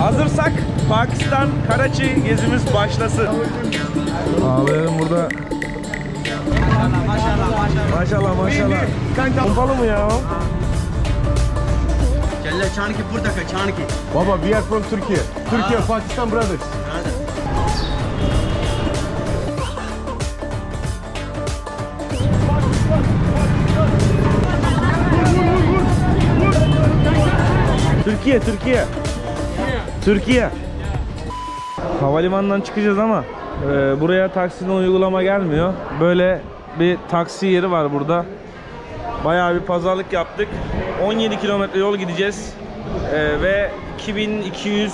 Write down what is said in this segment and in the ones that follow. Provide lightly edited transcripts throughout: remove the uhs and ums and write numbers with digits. Hazırsak Pakistan, Karachi gezimiz başlasın. Ağlayalım burada. Maşallah, maşallah. Pompalı mı ya? Kelle Çanki, Purtaka Çanki. Baba, we are from Turkey. Türkiye, Pakistan brothers. Türkiye, Türkiye. Türkiye. Havalimanından çıkacağız ama buraya taksiden uygulama gelmiyor. Böyle bir taksi yeri var burada. Bayağı bir pazarlık yaptık. 17 kilometre yol gideceğiz. Ve 2200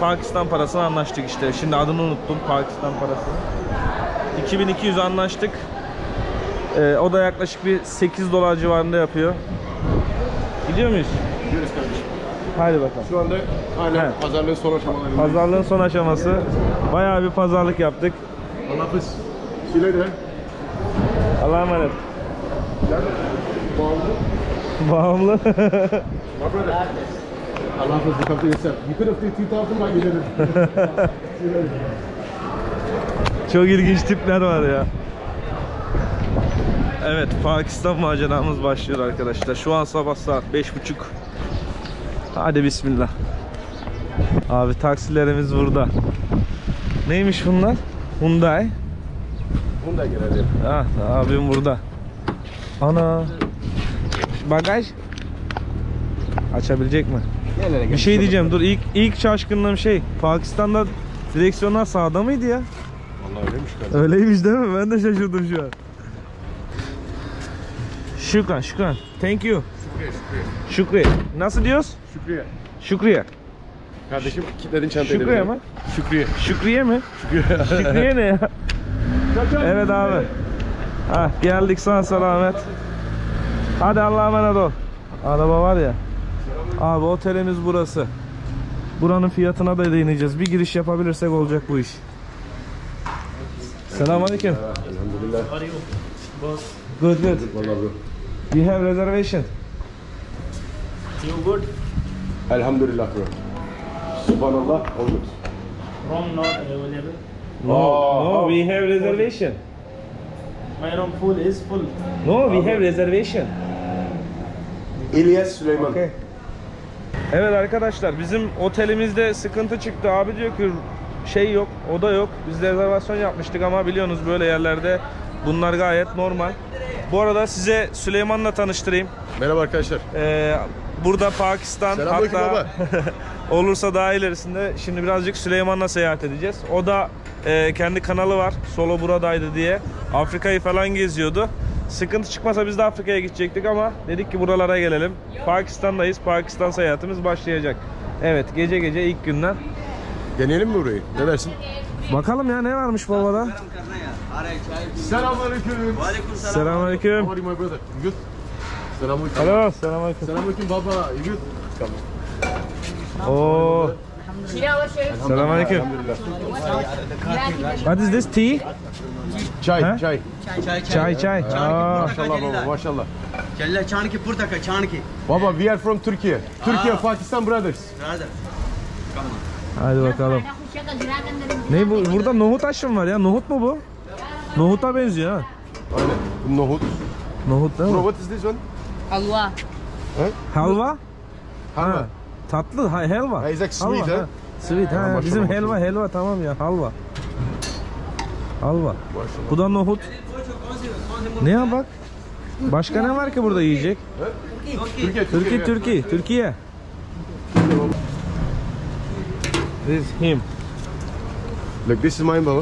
Pakistan parasını anlaştık işte. Şimdi adını unuttum, Pakistan parası. 2200 anlaştık. O da yaklaşık bir 8 dolar civarında yapıyor. Gidiyor muyuz? Gidiyoruz kardeşim. Haydi bakalım. Şu anda aynen pazarlığın son aşamaları. Pazarlığın son aşaması. Bayağı bir pazarlık yaptık. Allah'ız. Şilede. Allah'a emanet. Bağımlı. Allah'ız. Kaptı geçer. Yukarıda titafım var gidelim. Çok ilginç tipler var ya. Evet, Pakistan maceramız başlıyor arkadaşlar. Şu an sabah saat 5.30. Hadi bismillah. Abi taksilerimiz burada. Neymiş bunlar? Hyundai. Hyundai geldi. Ah, abim burada. Ana. Bagaj. Açabilecek mi? Bir şey diyeceğim. Dur, ilk şaşkınlığım şey. Pakistan'da direksiyonlar sağda mıydı ya? Vallahi öyleymiş galiba. Öyleymiş değil mi? Ben de şaşırdım şu an. Şükran, şükran. Thank you. Şükriye, şükriye. Şükriye. Nasıl diyoruz? Şükriye. Şükriye. Kardeşim kitlerin çantayı. Şükriye mi? Şükriye. Şükriye mi? Şükriye. Şükriye ne ya? Evet abi. Ha, geldik sana selamet. Hadi Allah'a emanet ol. Araba var ya. Abi otelimiz burası. Buranın fiyatına da değineceğiz. Bir giriş yapabilirsek olacak bu iş. Selamünaleyküm. Elhamdülillah. Good, good. You have reservation? You good? Alhamdulillah, bro. Subhanallah, all good. Room not available? No, we have reservation. My room pool is full. No, we have reservation. İlyas Süleyman. Okay. Evet arkadaşlar, bizim otelimizde sıkıntı çıktı. Abi diyor ki şey yok, oda yok. Biz de rezervasyon yapmıştık ama biliyorsunuz böyle yerlerde bunlar gayet normal. Bu arada size Süleyman'la tanıştırayım. Merhaba arkadaşlar. Burada Pakistan, hatta olursa daha ilerisinde şimdi birazcık Süleyman'la seyahat edeceğiz. O da kendi kanalı var, Solo Buradaydı diye. Afrika'yı falan geziyordu. Sıkıntı çıkmasa biz de Afrika'ya gidecektik ama dedik ki buralara gelelim. Pakistan'dayız, Pakistan seyahatimiz başlayacak. Evet, gece gece ilk günden. Deneyelim mi burayı? Ne dersin? Bakalım ya, ne varmış babada? Selamünaleyküm. Selamünaleyküm. Selamünaleyküm. Alo, selamünaleyküm. Selamünaleyküm baba. Good. Oh. Selamünaleyküm. What is this tea? Çay, ha? Çay. Çay, çay. Maşallah baba, maşallah. Kelle Çanki, Purtaka Çanki. Baba, we are from Turkey. Türkiye, Pakistan brothers. Brother. Hadi bakalım. Ne bu? Burada nohut aşı mı var ya? Nohut mu bu? Nohuta benziyor ha. Aynen. Nohut. Nohut değil mi? What is this one? Halva. Halva? Halva. Tatlı. Helva. It's like sweet ha. Sweet ha. Bizim helva, helva tamam ya. Halva. Halva. Bu da nohut. Ne ya bak? Başka ne var ki burada yiyecek? Türkiye. Türkiye. Türkiye. Türkiye. This is him. Look, this is my baba.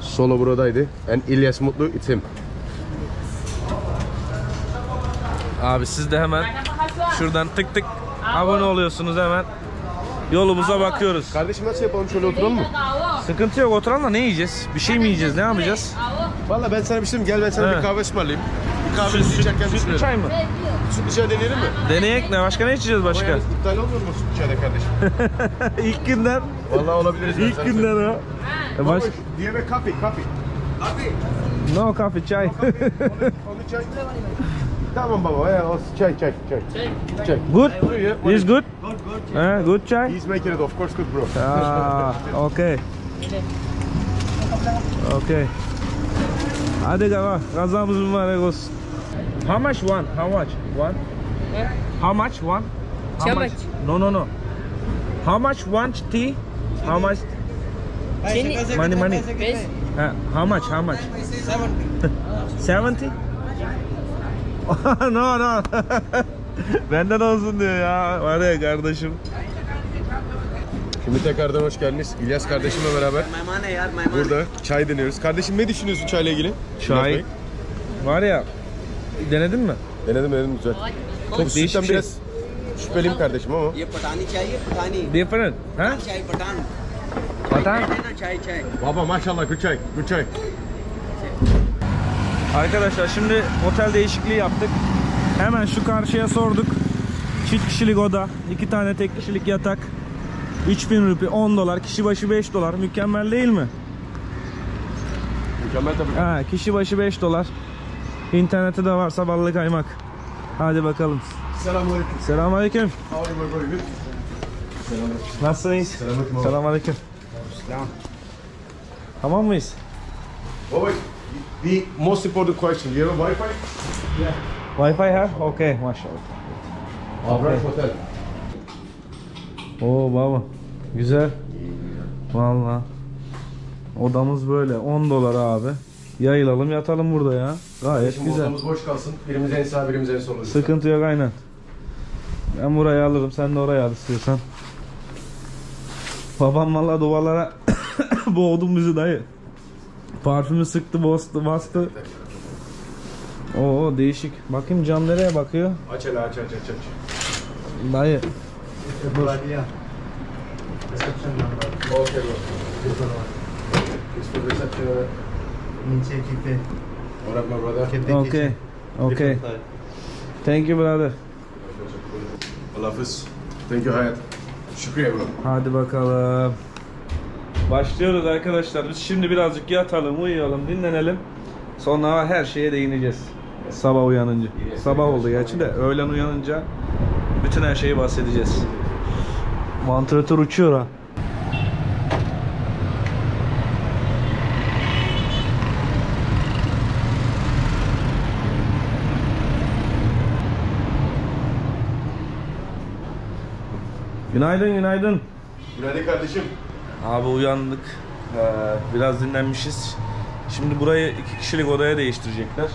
Solo Buradaydı. And İlyas Mutlu, it's him. Abi siz de hemen şuradan tık tık abone oluyorsunuz hemen. Yolumuza bakıyoruz. Kardeşim nasıl yapalım, şöyle oturalım mı? Sıkıntı yok, oturalım da ne yiyeceğiz? Bir şey mi yiyeceğiz, ne yapacağız? Valla ben sana bir şey mi? Gel ben sana bir kahve ısmarlayayım. Bir kahve içerken sütlü çay mı? Sütlü çay deneyelim mi? Deneyek ne? Başka ne içeceğiz başka? Ama iptal olmuyor mu sütlü çayda kardeşim? İlk günden. Valla olabiliriz. İlk günden ha. Baş... Diye ve kafe, kafe. No kafe, çay. Onu çay. Tamam baba, yeah, çay. Good? Is good? Good chai? He's making it, of course, good bro. Okay. Okay. Hadi gava, kazamız mübarek olsun. How much one? How much one? How much one? How much? No. How much one tea? How much? Money. How much? 70. No. Benden olsun diyor ya. Var ya kardeşim. Şimdi tekrardan hoş geldiniz. İlyas kardeşimle beraber burada çay deniyoruz. Kardeşim, ne düşünüyorsun çayla ilgili? Çay var ya, denedin mi? Denedim, güzel. Çok değişik bir şey. Biraz şüpheliyim kardeşim ama. Patani çayı. Different. Ha? Çay patan. Patan? Çay. Baba maşallah, good çay. Arkadaşlar şimdi otel değişikliği yaptık. Hemen şu karşıya sorduk. Çift kişilik oda, 2 tane tek kişilik yatak. 3000 rupi, 10 dolar, kişi başı 5 dolar. Mükemmel değil mi? Mükemmel tabii. Ha, kişi başı 5 dolar. İnternette de varsa ballı kaymak. Hadi bakalım. Selamünaleyküm. Selamünaleyküm. Nasılsınız? Selamünaleyküm. Selam. Tamam mıyız? Baba, the most important question. You have a Wi-Fi? Yeah. Wi-Fi ha? Okay, maşallah. Alright, hotel. Oo baba, güzel. Vallahi odamız böyle 10 dolar abi. Yayılalım, yatalım burada ya. Gayet şimdi güzel. Odamız boş kalsın. Birimiz en sağ, birimiz en sol. Sıkıntı yok, aynen. Ben burayı alırım, sen de orayı al istiyorsan. Babam vallahi duvarlara boğdum bizi dayı. Parfümü sıktı, bastı. Oo değişik. Bakayım cam nereye bakıyor? Aç hele, aç. Dayı. Buraya. Reception number. Okay bro. Reception. Nice kipe. Alright my brother. Okay. Thank you brother. Allah hafiz. Thank you hayat. Şükriye bro. Hadi bakalım. Başlıyoruz arkadaşlar. Biz şimdi birazcık yatalım, uyuyalım, dinlenelim. Sonra her şeye değineceğiz. Sabah uyanınca. Sabah oldu gerçi de. Öğlen uyanınca bütün her şeyi bahsedeceğiz. Vantilatör uçuyor ha. Günaydın. Günaydın kardeşim. Abi uyandık. Biraz dinlenmişiz. Şimdi burayı 2 kişilik odaya değiştirecekler.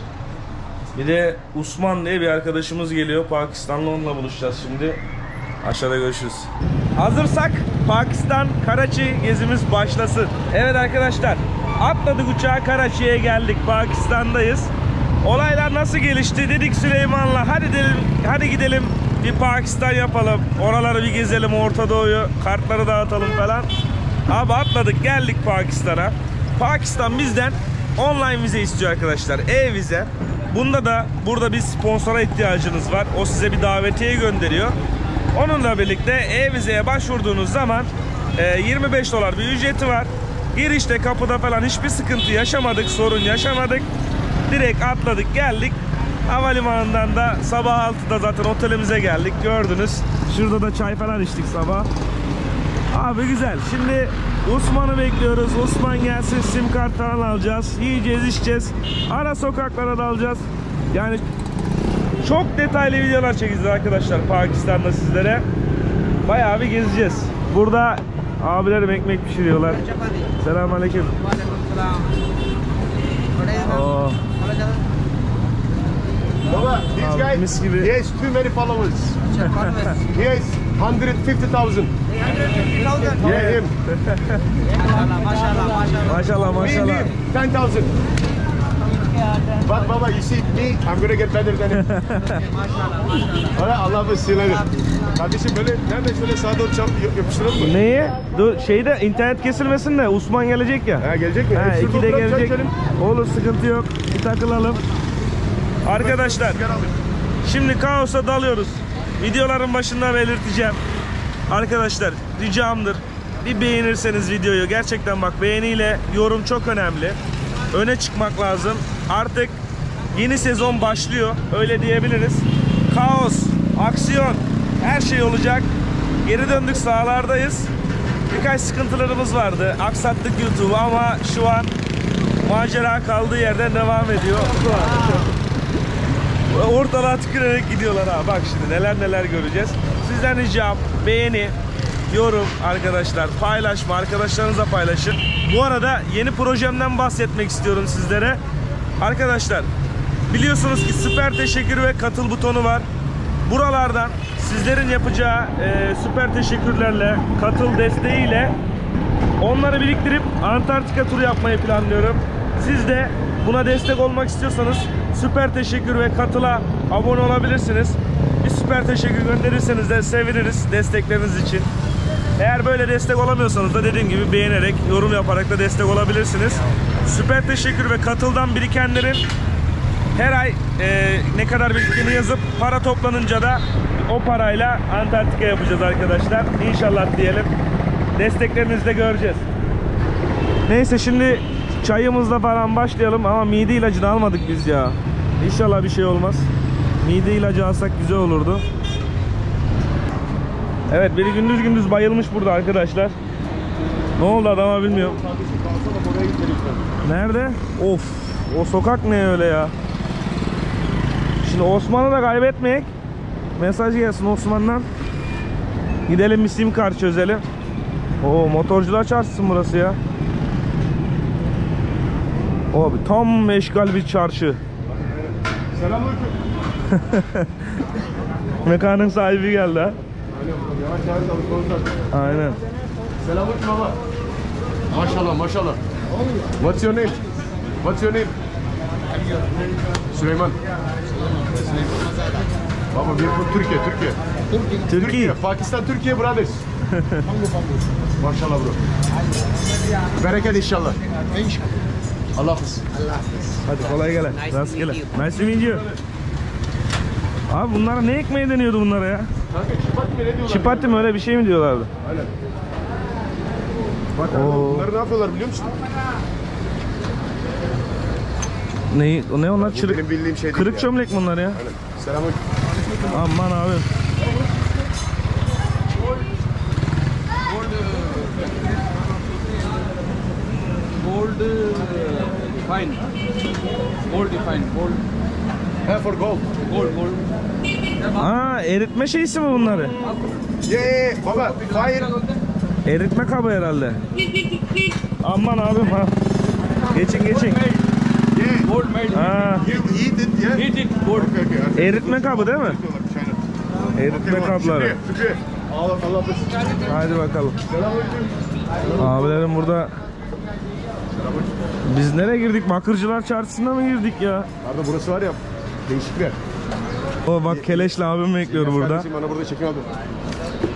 Bir de Osman diye bir arkadaşımız geliyor. Pakistanlı, onunla buluşacağız şimdi. Aşağıda görüşürüz. Hazırsak Pakistan, Karachi gezimiz başlasın. Evet arkadaşlar, atladık uçağa, Karachi'ye geldik. Pakistan'dayız. Olaylar nasıl gelişti? Dedik Süleyman'la hadi gidelim bir Pakistan yapalım. Oraları bir gezelim, Orta Doğu'yu, kartları dağıtalım falan. Abi atladık geldik Pakistan'a. Pakistan bizden online vize istiyor arkadaşlar. E-vize. Bunda da burada bir sponsora ihtiyacınız var. O size bir davetiye gönderiyor. Onunla birlikte e-vizeye başvurduğunuz zaman 25 dolar bir ücreti var. Girişte, kapıda falan hiçbir sıkıntı yaşamadık, sorun yaşamadık. Direkt atladık geldik. Havalimanından da sabah 6'da zaten otelimize geldik, gördünüz. Şurada da çay falan içtik sabah. Abi güzel. Şimdi Osman'ı bekliyoruz. Osman gelsin, sim kart falan alacağız. Yiyeceğiz, içeceğiz. Ara sokaklara dalacağız. Yani çok detaylı videolar çekeceğiz arkadaşlar Pakistan'da sizlere. Bayağı bir gezeceğiz. Burada abilerim ekmek pişiriyorlar. Selamünaleyküm. Oh. Baba, this guy, he has too many followers. He has 150,000. Yeah, him. Maşallah. 10,000. But Baba, you see me, I'm gonna get better than him. Maşallah. Allah besleyelim. Kardeşim böyle, nerede şöyle sağa doğru çam yapıştıralım mı? Neyi? Dur, şeyde internet kesilmesin de, Osman gelecek ya. Ha, gelecek mi? Ha, 2'de gelecek. Olur, sıkıntı yok. Bir takılalım. Arkadaşlar şimdi kaosa dalıyoruz. Videoların başında belirteceğim. Arkadaşlar ricamdır, bir beğenirseniz videoyu. Gerçekten bak, beğeniyle yorum çok önemli. Öne çıkmak lazım. Artık Yeni sezon başlıyor, öyle diyebiliriz. Kaos, aksiyon, her şey olacak. Geri döndük, sahalardayız. Birkaç sıkıntılarımız vardı. Aksattık YouTube'u ama şu an macera kaldığı yerden devam ediyor. Ortalığa tükürerek gidiyorlar ha. Bak şimdi neler neler göreceğiz. Sizden ricam beğeni, yorum arkadaşlar, paylaşma, arkadaşlarınıza paylaşın. Bu arada yeni projemden bahsetmek istiyorum sizlere. Arkadaşlar biliyorsunuz ki süper teşekkür ve katıl butonu var. Buralardan sizlerin yapacağı süper teşekkürlerle, katıl desteğiyle onları biriktirip Antarktika turu yapmayı planlıyorum. Siz de buna destek olmak istiyorsanız süper teşekkür ve katıla abone olabilirsiniz. Bir süper teşekkür gönderirseniz de seviniriz destekleriniz için. Eğer böyle destek olamıyorsanız da dediğim gibi beğenerek, yorum yaparak da destek olabilirsiniz. Süper teşekkür ve katıldan birikenlerin her ay ne kadar biriktiğini yazıp para toplanınca da o parayla Antarktika yapacağız arkadaşlar. İnşallah diyelim. Desteklerinizi de göreceğiz. Neyse şimdi çayımızla falan başlayalım ama mide ilacını almadık biz ya. İnşallah bir şey olmaz. Mide ilacı alsak güzel olurdu. Evet biri gündüz gündüz bayılmış burada arkadaşlar. Ne oldu adama bilmiyorum. Nerede? Of, o sokak ne öyle ya. Şimdi Osman'ı da kaybetmeyek. Mesaj gelsin Osman'dan. Gidelim bir sim kart çözelim. Oo, motorcular çarşısı burası ya. Abi tam meşgal bir çarşı. Selamünaleyküm. Mekanın sahibi geldi ha. Aynen. Selamünaleyküm baba. Maşallah maşallah. What's your name? What's your name? Süleyman. Baba bir bu Türkiye, Türkiye. Türkiye. Pakistan, Türkiye brothers. Maşallah bro. Bereket inşallah. Allah hafız. Hadi kolay gelen. Rastgele. Nice to meet you. Abi bunlara ne ekmeği deniyordu bunlara ya? Kanka çipatti mi ne diyorlar? Çipatti mi öyle bir şey mi diyorlardı? Aynen. Bak bunları ne yapıyorlar biliyor musun? Neyi? Ne onlar? Çırık, bildiğim şey kırık yani. Çömlek bunlar ya. Aynen. Selamünaleyküm. Aman abi. Fine. Gold fine. Gold. He for gold. Gold gold. Aa, eritme şeysi mi bunları? Ye baba. Hayır. Eritme kabı herhalde. Aman abim ha. Geçin geçin. Gold made. Ha. He did gold. Eritme kabı değil mi? Eritme kabları. Allah. Haydi bakalım. Abilerim burada. Biz nereye girdik? Bakırcılar çarşısına mı girdik ya? Abi burası var ya, değişik bir yer. O bak Keleş'le abim bekliyor burada. Bana burada çekim aldım.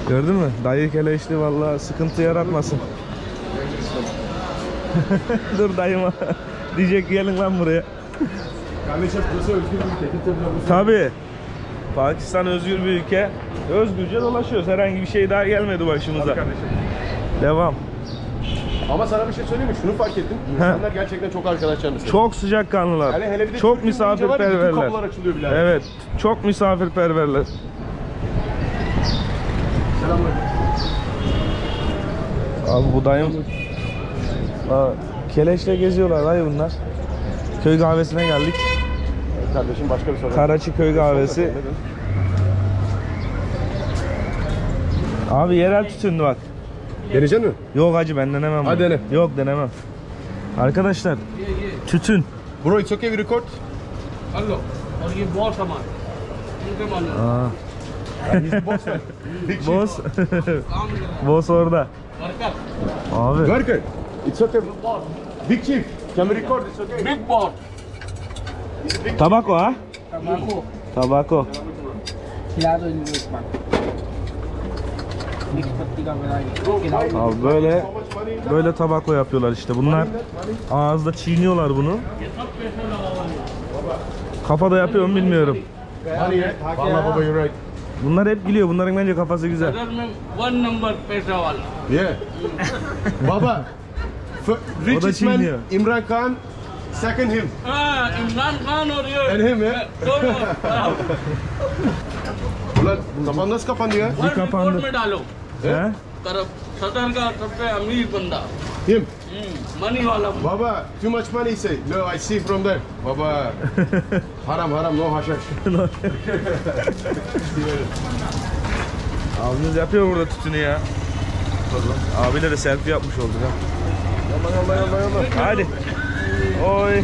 Gördün mü? Dayı Keleş'li vallahi sıkıntı yaratmasın. Dur dayıma. Diyecek gelin lan buraya. Kardeşim burası özgür bir ülke. Tabii. Pakistan özgür bir ülke. Özgürce dolaşıyoruz. Herhangi bir şey daha gelmedi başımıza. Devam. Ama sana bir şey söyleyeyim mi? Şunu fark ettim. İnsanlar gerçekten çok arkadaşlarımız. Çok sıcakkanlılar. Yani hele bir de çok misafirperverler. Evet. Çok misafirperverler. Selamlar. Abi bu dayım. Aa, Keleş'le geziyorlar dayı bunlar. Köy kahvesine geldik. Evet kardeşim başka bir soru. Karachi köy kahvesi. Abi yerel tütündü bak. Deneyecek mi? Yok hacı ben denemem. Hadi dene. Yok denemem. Arkadaşlar tütün. Bro it's okay we record. Hello. Or you boss aman. Aa. Boss. Boss. Boss orada. Abi. Worker. It's okay. Big chief. Can we record? It's okay. Big boss. Tabako ha? Tabako. Tabako. Silahı indirmek. Abi böyle tabakla yapıyorlar işte bunlar. Ağızda çiğniyorlar bunu. Kafada yapıyor mu bilmiyorum. Bunlar hep gülüyor. Bunların bence kafası güzel. Baba. O da çiğniyor. İmran Khan Second him. Ah, İmran Khan oluyor. And him, yeah. Doğru. Ulan zaman nasıl kapandı ya? Bu kapandı. He? Taraf sadarga sabse amir banda. Him. Money wala. Baba, too much money say. No, I see from there. Baba. Haram haram, no haşhaş. Abimiz yapıyor burada tütünü ya. Abilere selfie yapmış olduk ha. Yaman, hadi. Oy.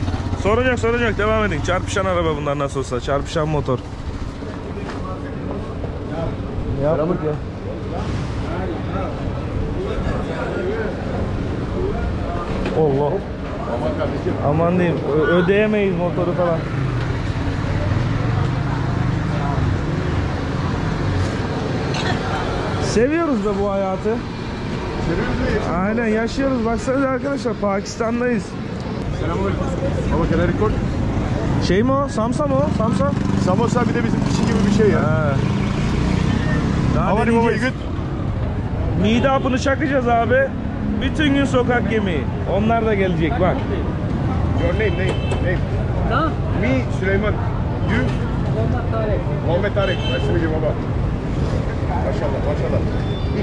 Soracak devam edin. Çarpışan araba bunlar nasıl olsa. Çarpışan motor. Ya. Karamık ya. Allah. Aman diyeyim. Ödeyemeyiz motoru falan. Seviyoruz da bu hayatı. Aynen yaşıyoruz. Baksanıza arkadaşlar Pakistan'dayız. Selamünaleyküm. Baba can I record? Şey mi o? Samsa mı o? Samsa? Samosa bir de bizim için gibi bir şey ya. Ha. Daha ne diyeceğiz? Mide apını çakacağız abi. Bütün gün sokak yemeği. Onlar da gelecek bak. Your name, name. Mi Süleyman. You? Muhammed Tarık. Nasıl bileyim baba? Maşallah.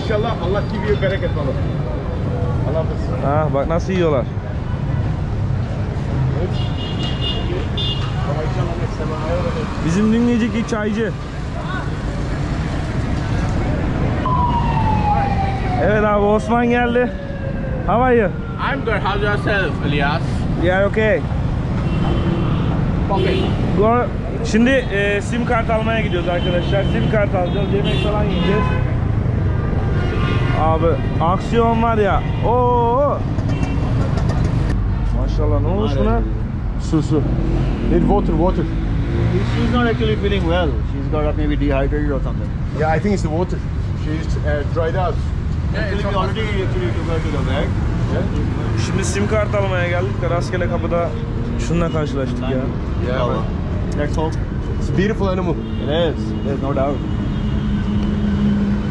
İnşallah Allah gibi bereket olur. Allah hafız. Ha bak nasıl yiyorlar. Bizim dinleyecek çaycı. Evet abi Osman geldi. How are you? I'm good. How's yourself, İlyas? Yeah, okay. Okay. Şimdi sim kart almaya gidiyoruz arkadaşlar. Sim kart alacağız, yemek falan yiyeceğiz. Abi aksiyon var ya. Oo. Maşallah ne olmuş buna? Su. Need water. She's not actually feeling well. She's got maybe dehydrated or something. Yeah, I think it's the water. She's dried out. Şimdi sim kart almaya geldik de rastgele kapıda şununla karşılaştık ya. That's all. It's a beautiful animal. It is. There's no doubt.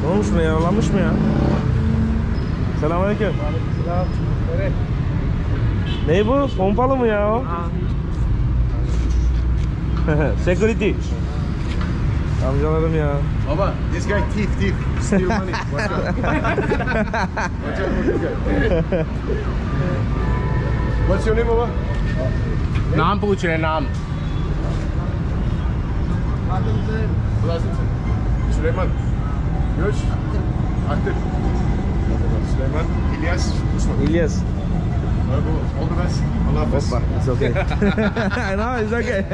Ne olmuş mu ya? Yaralanmış mı ya? Selamünaleyküm. Aleykümselam. Ne bu? Pompalı mı ya o? Security. Amcalarım ya. Baba, this guy thief. Steal money. Watch out. Watch out. What's your name baba? Naam puch rahe naam. Süleyman. Göç. Aktif. Süleyman. İlyas. İlyas. All the best. Allah bless. It's okay. No, it's okay.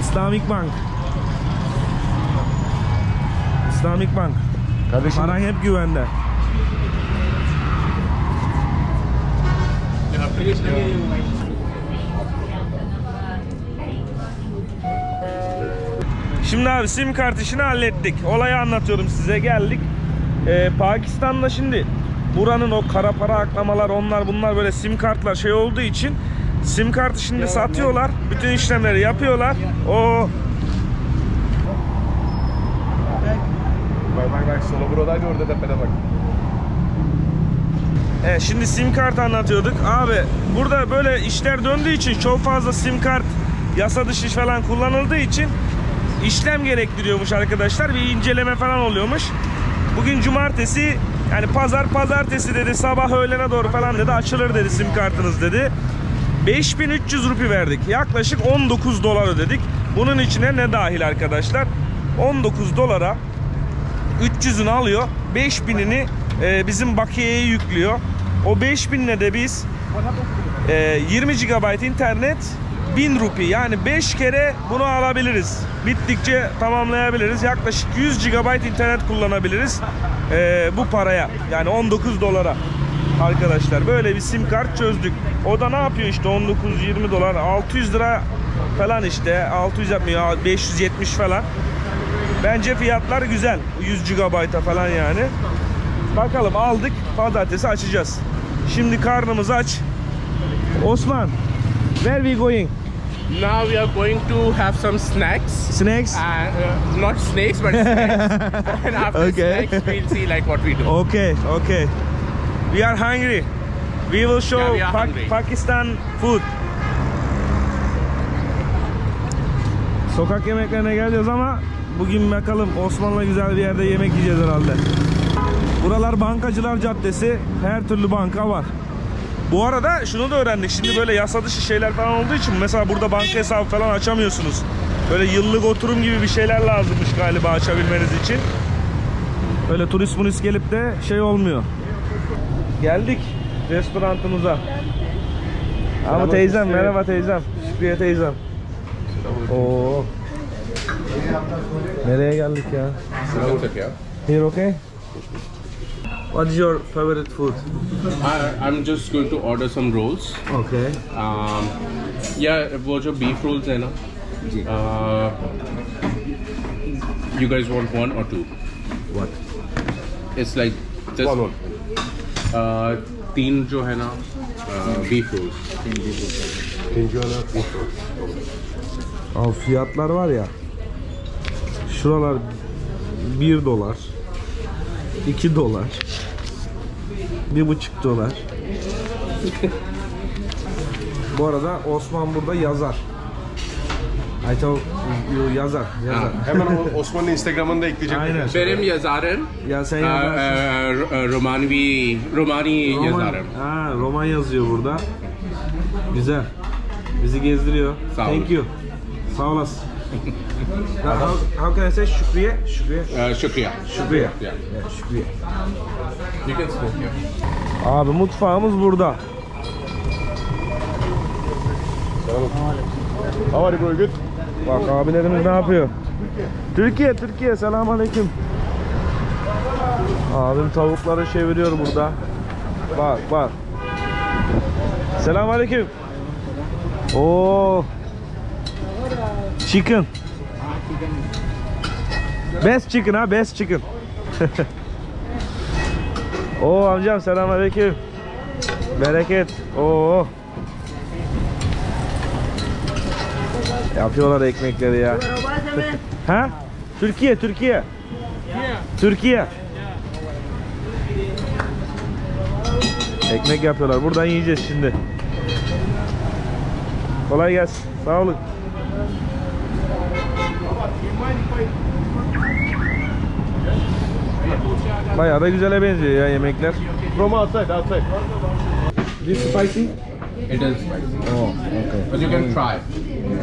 İslamik Bank. Kardeşim. Paran hep güvende. Şimdi abi sim kart işini hallettik. Olayı anlatıyorum size, geldik. Pakistan'da şimdi buranın o kara para aklamalar, onlar bunlar böyle sim kartlar şey olduğu için sim kartı şimdi satıyorlar. Bütün işlemleri yapıyorlar. O bak sola buradaydı, orada tepede bak. Evet, şimdi sim kart anlatıyorduk. Abi burada böyle işler döndüğü için çok fazla sim kart yasa dışı falan kullanıldığı için işlem gerektiriyormuş arkadaşlar. Bir inceleme falan oluyormuş. Bugün cumartesi, yani pazartesi dedi, sabah öğlene doğru falan dedi açılır dedi sim kartınız dedi. 5300 rupi verdik. Yaklaşık 19 dolar ödedik. Bunun içine ne dahil arkadaşlar? 19 dolara 300'ünü alıyor. 5000'ini bizim bakiyeye yüklüyor. O 5000'le de biz 20 GB internet 1000 rupi. Yani 5 kere bunu alabiliriz. Bittikçe tamamlayabiliriz. Yaklaşık 100 GB internet kullanabiliriz. Bu paraya. Yani 19 dolara. Arkadaşlar böyle bir sim kart çözdük. O da ne yapıyor işte 19-20 dolar 600 lira falan işte 600 yapmıyor 570 falan. Bence fiyatlar güzel 100 GB'a falan yani. Bakalım aldık, pazartesi açacağız. Şimdi karnımız aç. Osman, where we going? Now we are going to have some snacks. Snacks? Not snakes but snacks. And after okay. Snacks we'll see like what we do. Okay. We are hungry. We will show Pakistan food. Sokak yemeklerine geleceğiz ama bugün bakalım Osman'la güzel bir yerde yemek yiyeceğiz herhalde. Buralar Bankacılar Caddesi. Her türlü banka var. Bu arada şunu da öğrendik. Şimdi böyle yasa dışı şeyler falan olduğu için mesela burada banka hesabı falan açamıyorsunuz. Böyle yıllık oturum gibi bir şeyler lazımmış galiba açabilmeniz için. Böyle turist munist gelip de şey olmuyor. Geldik restorantımıza. Ama teyzem, merhaba teyzem. Şükriye teyzem. Oo. Nereye geldik ya? Here okay? What is your favorite food? I'm just going to order some rolls. Okay. Yeah, वो जो beef rolls है ना. You guys want one or two? What? It's like this. One. Teen jo hai na beef rolls. Teen jo na beef rolls. Al fiyatlar var ya. Şuralar $1, $2, $1,5. Bu arada Osman burada yazar. Yazar. Hemen Osman'ın Instagram'ını da ekleyecek. Benim yazarım. Ya sen yazarsın. Romani yazarım. Ha, roman yazıyor burada. Güzel. Bizi gezdiriyor. Thank you. Sağ olasın. How can I say Şükriye? Şükriye. Yeah. Yeah, Şükriye. You can stop here. Abi mutfağımız burada. How are you good? Bak abilerimiz ne yapıyor? Türkiye. Selamünaleyküm. Abim tavukları çeviriyor burada. Bak. Selamünaleyküm. Oo. Chicken. Best chicken. Oo amcam selamünaleyküm. Bereket. Oo. Yapıyorlar ekmekleri ya. Ha? Türkiye. Ekmek yapıyorlar. Buradan yiyeceğiz şimdi. Kolay gelsin. Sağ olun. Bayağı da güzele benziyor ya yemekler. Roma outside. This spicy? It is spicy. Oh, okay. But you can try.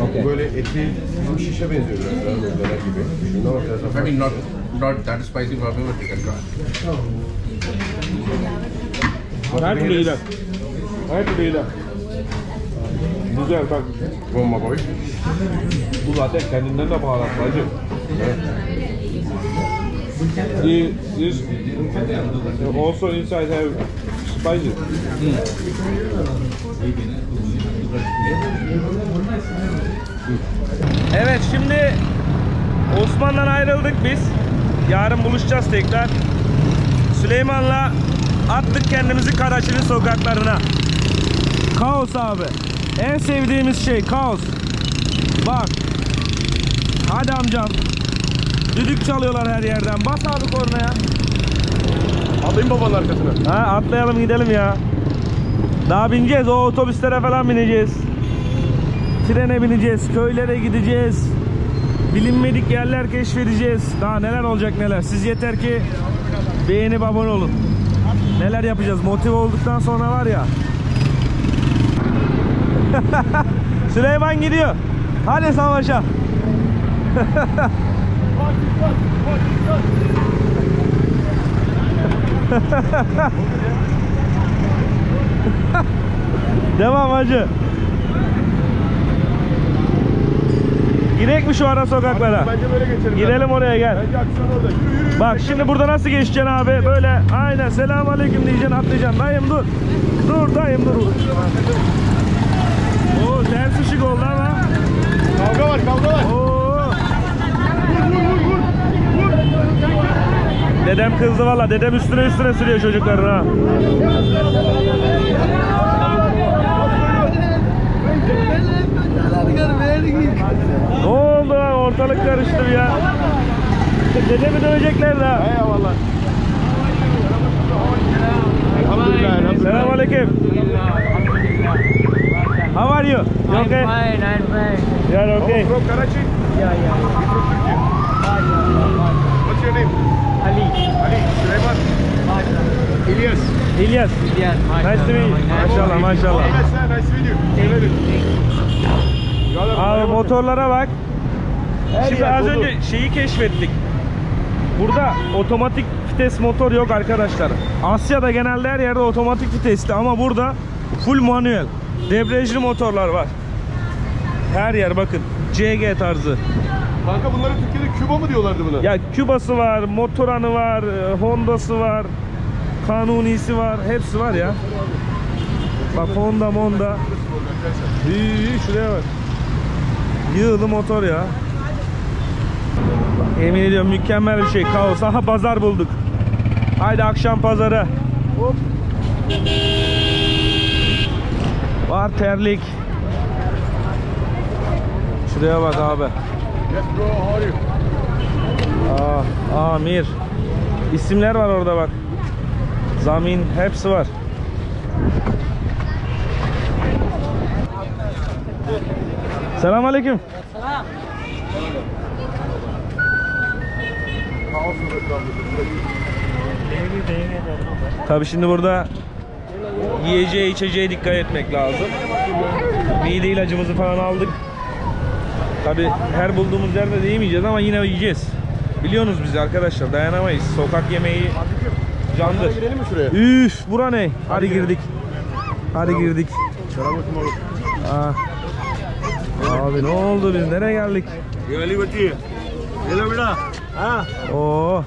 Okay. Böyle eti şişe benziyor biraz döner gibi. I mean not that spicy for me but you can try. Hadi beyler. Güzel bak. Bomba boy. Bu zaten kendinden de baharatlı acı. This also inside have spices. Evet şimdi Osman'dan ayrıldık biz. Yarın buluşacağız tekrar. Süleyman'la attık kendimizi Karachi'nin sokaklarına. Kaos abi. En sevdiğimiz şey kaos. Bak. Hadi amcam. Düdük çalıyorlar her yerden. Bas abi kornaya. Atlayayım babanın arkasına. Ha, atlayalım gidelim ya. Daha bineceğiz. O otobüslere falan bineceğiz. Trene bineceğiz. Köylere gideceğiz. Bilinmedik yerler keşfedeceğiz. Daha neler olacak neler. Siz yeter ki beğenip abone olun. Neler yapacağız. Motive olduktan sonra var ya. Süleyman gidiyor. Hadi savaşa. Devam hacı. Girek mi şu ara sokaklara? Bence böyle geçelim. Girelim oraya gel. Bence aksan orada. Yürü. Bak şimdi burada nasıl geçeceksin abi? Böyle aynen selamünaleyküm diyeceksin, atlayacaksın. Dayım dur. Dur dayım. Oo ters ışık oldu ama. Kavga var. Oo. Vur. Dedem kızdı valla. Dedem üstüne sürüyor çocukların ha. Ne oldu lan? Ortalık karıştı ya. Dedemi dövecekler la. Eyvallah. Selamünaleyküm. Selamünaleyküm. How are you? You okay? I'm fine. You are okay? Oh, from Karachi? Yeah. You're from Turkey? Yeah. What's your name? Ali. Süleyman? İlyas. İlyas. Nice to meet you. Maşallah. Nice to meet you. Thank you. Abi motorlara bak. Şimdi az önce şeyi keşfettik. Burada otomatik vites motor yok arkadaşlar. Asya'da genelde her yerde otomatik vitesli ama burada full manuel. Debriyajlı motorlar var. Her yer bakın. CG tarzı. Kanka bunları Türkiye'de Küba mı diyorlardı buna? Ya Küba'sı var, Motoran'ı var, Honda'sı var, Kanuni'si var, hepsi var ya. Bak Honda. İyi şuraya bak. Yığılı motor ya. Emin ediyorum mükemmel bir şey. Kaos. Aha pazar bulduk. Haydi akşam pazarı. Hop. Var terlik. Şuraya bak abi. Amir. İsimler var orada bak. Zamin hepsi var. Selamünaleyküm. Selam. Tabii şimdi burada yiyeceğe içeceğe dikkat etmek lazım. Mide ilacımızı falan aldık. Tabii her bulduğumuz yerde de yemeyeceğiz ama yine yiyeceğiz. Biliyorsunuz biz arkadaşlar dayanamayız. Sokak yemeği candır. Üf, bura ne? Hadi girdik. Abi ne oldu biz? Nereye geldik? Oo.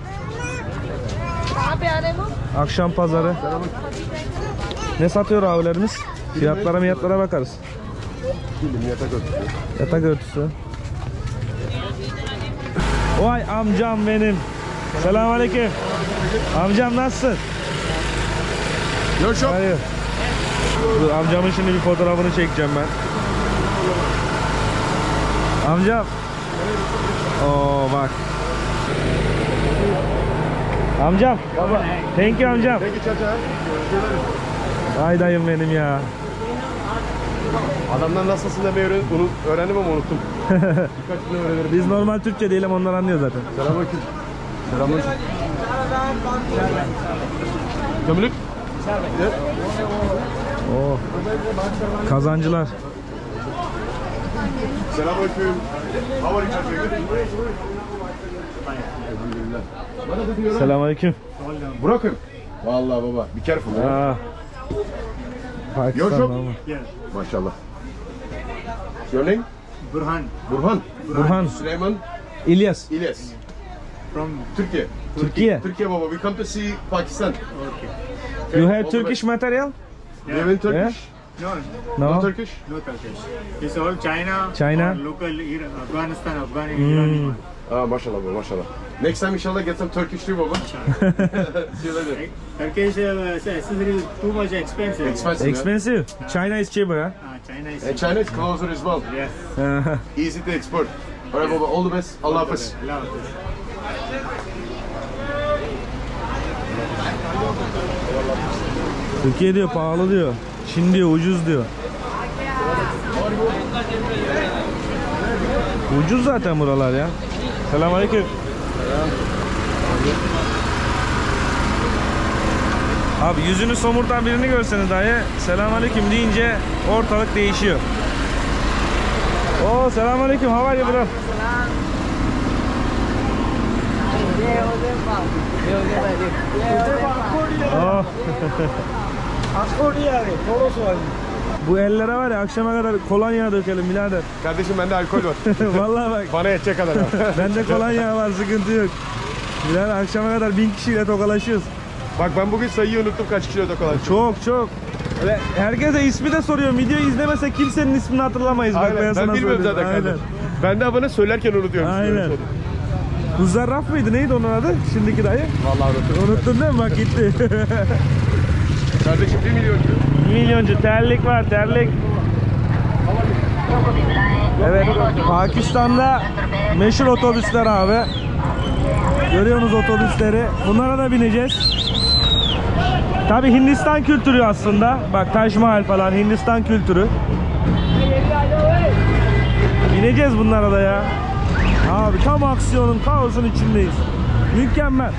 Akşam pazarı. Ne satıyor abilerimiz? Fiyatlara bakarız. Yatak örtüsü. Vay amcam benim. Selamünaleyküm. Amcam nasılsın? Görüşürüz. Dur, amcamın şimdi bir fotoğrafını çekeceğim ben. Amcam. Oo bak. Amcam. Thank you amcam. Ay dayım benim ya. Adamlar nasılsın demeyi öğrendim ama unuttum. Biz normal Türkçe değilim, onlar anlıyor zaten. Selamünaleyküm. Gömülük. Oh. Kazancılar. Selamünaleyküm. Selamünaleyküm. Bırakın. Vallahi baba, be careful. Pakistan'dan. Maşallah. Your name? Burhan. Süleyman. İlyas. From Turkey. Turkey baba. We come to see Pakistan. Okay. You have Turkish material? Yeah. You have Turkish? Yeah. No. No Turkish. It's all China. Local Afghanistan. Maşallah baba, maşallah. Next time inşallah get some Turkish too baba. See you later. Turkish is too much expensive. Expensive? Yeah. China is cheaper, huh? China is closer as well. Yes. Easy to export. Alright baba, all the best. Allah hafız. Türkiye diyor pahalı diyor. Çin diyor ucuz diyor. Ucuz zaten buralar ya. Selamünaleyküm. Abi yüzünü somurtan birini görseniz dahi selamünaleyküm deyince ortalık değişiyor. Oo selamünaleyküm. How are you bro? Oh. Bu ellere var ya akşama kadar kolonya dökelim birader. Kardeşim bende alkol var. Vallahi bak. Bana yetecek kadar. Bende kolonya var, sıkıntı yok. Birader akşama kadar 1000 kişiyle tokalaşıyoruz. Bak ben bugün sayıyı unuttum kaç kişiyle tokalaşıyoruz. Çok. Öyle herkese ismi de soruyorum. Videoyu izlemese kimsenin ismini hatırlamayız. Aynen. Bak, ben bilmiyorum zaten kardeşim. Ben de abone söylerken unutuyorum. Aynen. Muzarraf mıydı neydi onun adı? Şimdiki dayı. Vallahi unuttum. Unuttun değil mi? Bak gitti. Kardeşim 1 milyoncu terlik var, terlik. Evet, Pakistan'da meşhur otobüsler abi. Görüyorsunuz otobüsleri. Bunlara da bineceğiz. Tabii Hindistan kültürü aslında. Bak Taj Mahal falan Hindistan kültürü. Bineceğiz bunlara da ya. Abi tam aksiyonun, kaosun içindeyiz. Mükemmel.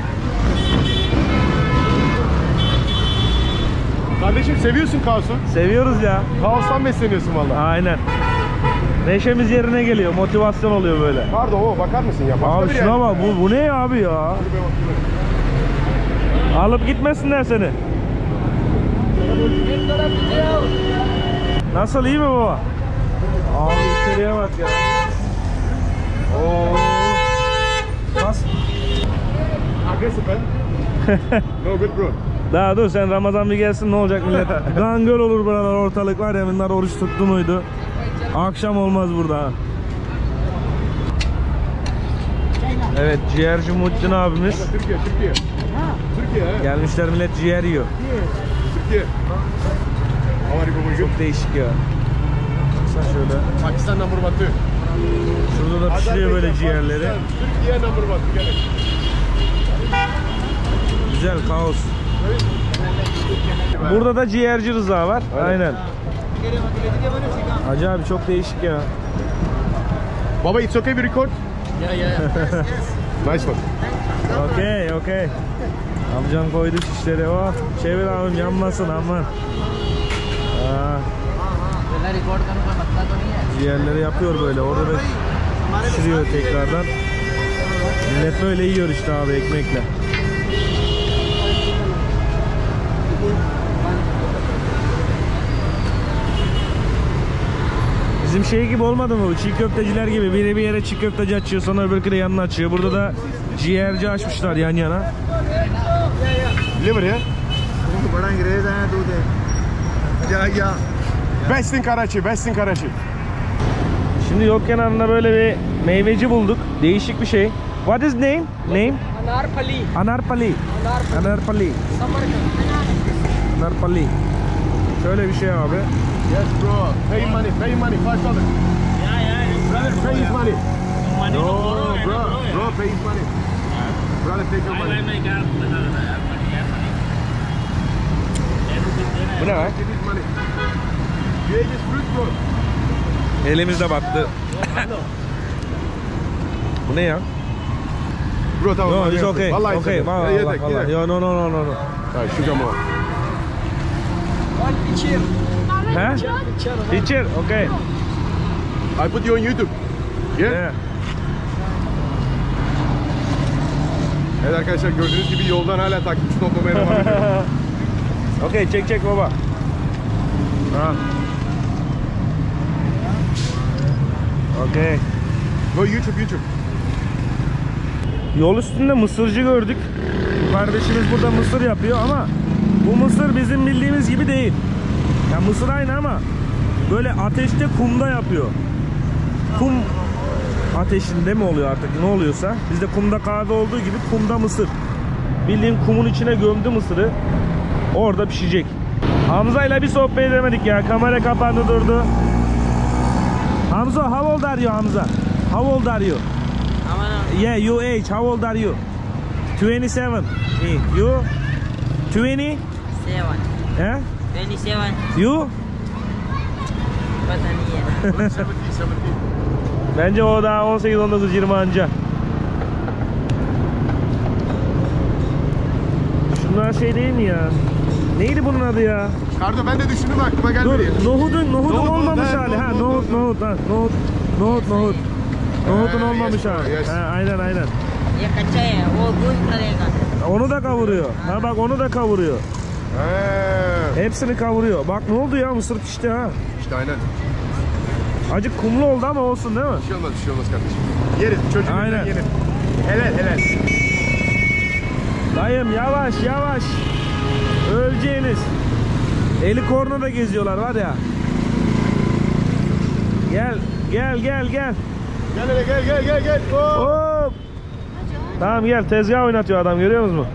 Kardeşim seviyorsun kaosu. Seviyoruz ya. Kaostan besleniyorsun vallahi. Aynen. Neşemiz yerine geliyor, motivasyon oluyor böyle. Pardon o bakar mısın ya? Başka abi şuna bak, bu ne abi ya? Alıp gitmesinler seni. Nasıl, iyi mi baba? Abi içeriye bak ya. Oo. Nasıl? Agresif ben. No good bro. Daha dur sen, Ramazan bir gelsin ne olacak millet. Gangöl olur buralar, ortalık var ya, bunlar oruç tuttu muydu? Akşam olmaz burada. Evet, ciğerci Muhittin abimiz. Türkiye. Gelmişler, millet ciğer yiyor. Türkiye. Çok değişik ya. Baksana şöyle. Pakistan number 1. Şurada da pişiriyor böyle ciğerleri. Türkiye number 1. Güzel kaos. Burada da ciğerci Rıza var. Aynen. Hacı abi çok değişik ya. Baba it's okay we record? Yeah. Nice one. Okay. Amcam koydu şişleri. Oh, çevir abim yanmasın aman. Ciğerleri yapıyor böyle. Orada pişiriyor tekrardan. Millet böyle yiyor işte abi ekmekle. Bizim şey gibi olmadı mı bu? Çiğ köfteciler gibi. Biri bir yere çiğ köfteci açıyor, sonra öbürkü de yanına açıyor. Burada da ciğerci açmışlar yan yana. Liver ya. Best in Karachi. Şimdi yol kenarında böyle bir meyveci bulduk. Değişik bir şey. What is name? Anarpali. Anarpali. Şöyle bir şey abi. Yes bro, pay money, $5. Yeah, brother, pay his money. No, bro, pay his money. Yeah. Brother, take your money. Bu ne var? Elimiz de battı. Bu ne ya? Bro, tamam. No, it's okay. Okay, vallahi. Yo, no. Sugar more. One pitcher. Huh? Teacher, okay. I put you on YouTube. Yeah. Evet arkadaşlar, gördüğünüz gibi yoldan hala takipçi toplamaya devam ediyor. Okay, çek baba. Ha. Okay. Go YouTube. Yol üstünde mısırcı gördük. Kardeşimiz burada mısır yapıyor ama bu mısır bizim bildiğimiz gibi değil. Ya mısır aynı ama böyle ateşte, kumda yapıyor. Kum ateşinde mi oluyor artık, ne oluyorsa. Bizde kumda kahve olduğu gibi kumda mısır. Bildiğin kumun içine gömdü mısırı. Orada pişecek. Hamza'yla bir sohbet edemedik ya. Kamera kapandı durdu. Hamza, how old are you Hamza? How old are you? Yeah, you age. How old are you? 27. You? 27. He? 27. You? Bence o daha 18-19-20 anca. Şunlar şey değil mi ya? Neydi bunun adı ya? Kardo ben de düşündüm, aklıma gelmedi. Dur, nohudun olmamış hali. Ha, nohut. Nohutun olmamış hali. Ha, aynen. Onu da kavuruyor. Ha bak, onu da kavuruyor. Hepsini kavuruyor. Bak ne oldu ya, mısır pişti ha. İşte aynen. Acık kumlu oldu ama olsun değil mi? Bir şey olmaz kardeşim. Yeriz, çocuğumuzdan yerim. Helal. Dayım yavaş. Öleceğiniz. Eli kornada geziyorlar var ya. Gel. Gel hele. Hop. Tamam gel, tezgah oynatıyor adam, görüyor musunuz?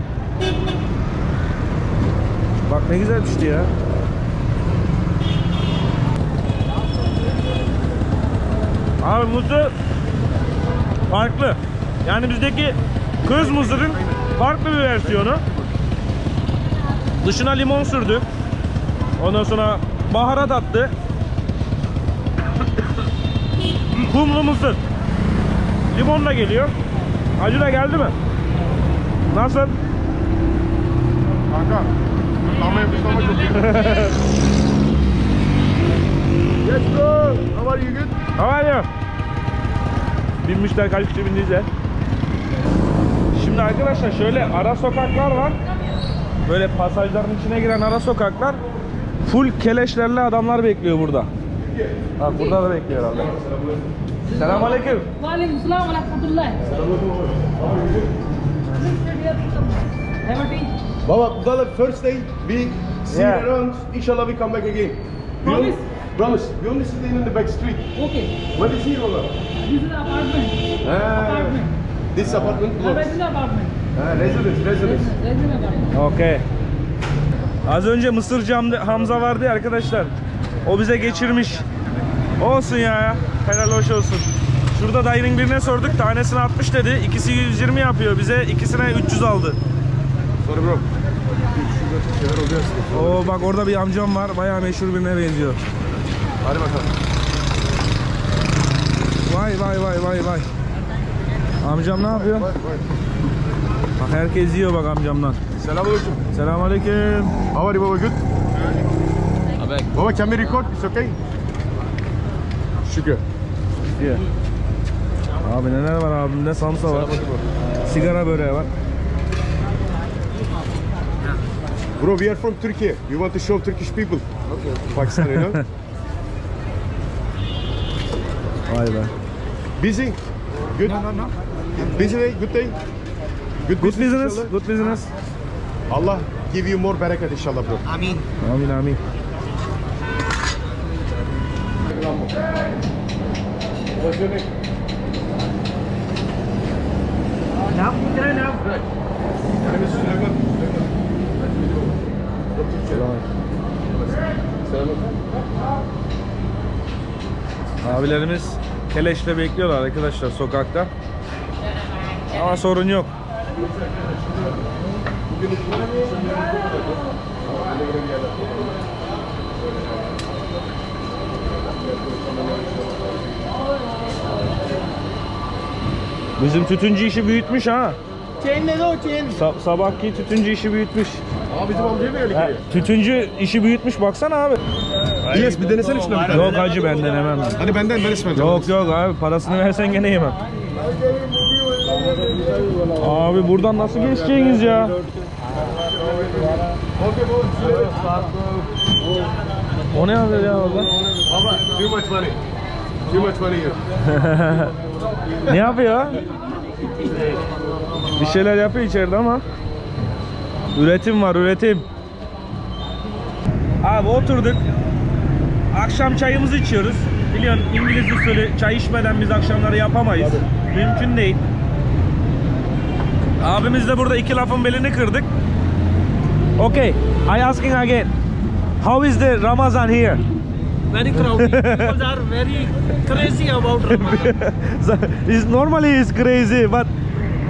Bak ne güzel pişti ya. Abi mısır farklı. Yani bizdeki kız mısırın farklı bir versiyonu. Dışına limon sürdü. Ondan sonra baharat attı. Kumlu mısır. Limonla geliyor. Acı da geldi mi? Nasıl? Kanka. Ama yapıştırma çok iyi. Let's go. How are you good? How are you? Binmişler, kaç kişi bindiyse. Şimdi arkadaşlar şöyle ara sokaklar var. Böyle pasajların içine giren ara sokaklar. Full keleşlerle adamlar bekliyor burada. Bak burada da bekliyor herhalde. Selamünaleyküm. Aleyküm selam ve rahmetullah. Baba, burada da first day we see around. İnşallah we come back again. Promise? Promise. We only sit in the back street. Okay. What is here, Ola? This is the apartment. Apartment. This apartment blocks. Resident apartment. Residence. Okay. Az önce Mısırcı Hamza vardı ya arkadaşlar. O bize geçirmiş. Olsun ya. Helal hoş olsun. Şurada dayının birine sorduk. Tanesini 60 dedi. İkisi 120 yapıyor bize. İkisine 300 aldı. Sorry bro. Oo bak orada bir amcam var. Bayağı meşhur birine benziyor. Hadi bakalım. Vay. Amcam ne yapıyor? Bak herkes yiyor bak amcamdan. Selamünaleyküm. Selamünaleyküm. How are you baba? Good. Baba, can we record? It's okay. Şükür. Yeah. Abi neler var abimde? Samsa var. Sigara böreği var. Bro, we are from Turkey. We want to show Turkish people. Okay. Pakistan, you know? Vay be. Busy? Good? No. Busy day? Good day? Good business? Inshallah. Good business. Allah give you more berekat inşallah bro. Amin. Amin, amin. Abilerimiz keleşle bekliyorlar arkadaşlar sokakta. Ama sorun yok. Bizim tütüncü işi büyütmüş ha. Çeyinle de o çeyin. Sabahki tütüncü işi büyütmüş. Abi bizim amcaya mı öyle geliyor? Tütüncü işi büyütmüş baksana abi. İlyas bir denesene şunu. Yok hacı ben denemem. Hani benden ben istemeyeceğim. Yok abi parasını versen gene yemem. Abi buradan nasıl geçeceğiniz ya? O ne yapıyor ya orada? Baba too much money. Too much money here. Ne yapıyor? Bir şeyler yapıyor içeride ama üretim var, üretim. Abi oturduk. Akşam çayımızı içiyoruz. Biliyorsun İngiliz usulü çay içmeden biz akşamları yapamayız. Tabii. Mümkün değil. Abimiz de burada iki lafın belini kırdık. Okay, I asking again. How is the Ramazan here? Very crowded. People are very crazy about Ramazan. It's normally is crazy but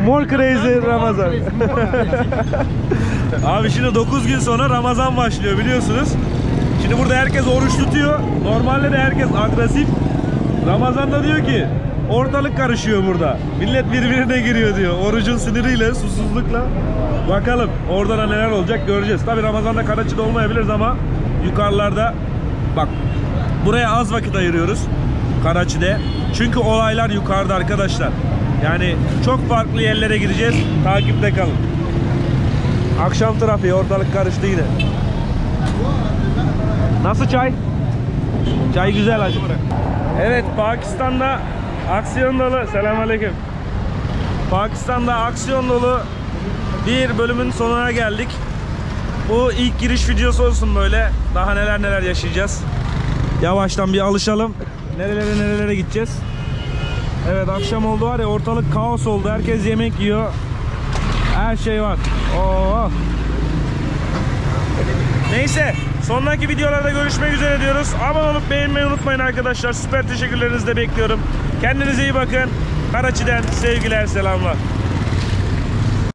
more crazy Ramazan. Abi şimdi 9 gün sonra Ramazan başlıyor biliyorsunuz. Şimdi burada herkes oruç tutuyor. Normalde de herkes agresif. Ramazan'da diyor ki ortalık karışıyor burada. Millet birbirine giriyor diyor. Orucun siniriyle, susuzlukla. Bakalım orada neler olacak göreceğiz. Tabii Ramazan'da Karachi'de olmayabiliriz ama yukarılarda bak buraya az vakit ayırıyoruz Karachi'de. Çünkü olaylar yukarıda arkadaşlar. Yani çok farklı yerlere gideceğiz. Takipte kalın. Akşam trafiği ortalık karıştı yine. Nasıl çay? Çay güzel acı. Evet Pakistan'da aksiyon dolu. Selamünaleyküm. Pakistan'da aksiyon dolu bir bölümün sonuna geldik. Bu ilk giriş videosu olsun böyle. Daha neler yaşayacağız. Yavaştan bir alışalım. Nerelere gideceğiz. Evet akşam oldu var ya ortalık kaos oldu. Herkes yemek yiyor. Her şey var. Oo. Neyse. Sonraki videolarda görüşmek üzere diyoruz. Abone olup beğenmeyi unutmayın arkadaşlar. Süper teşekkürlerinizi de bekliyorum. Kendinize iyi bakın. Karachi'den sevgiler, selamlar.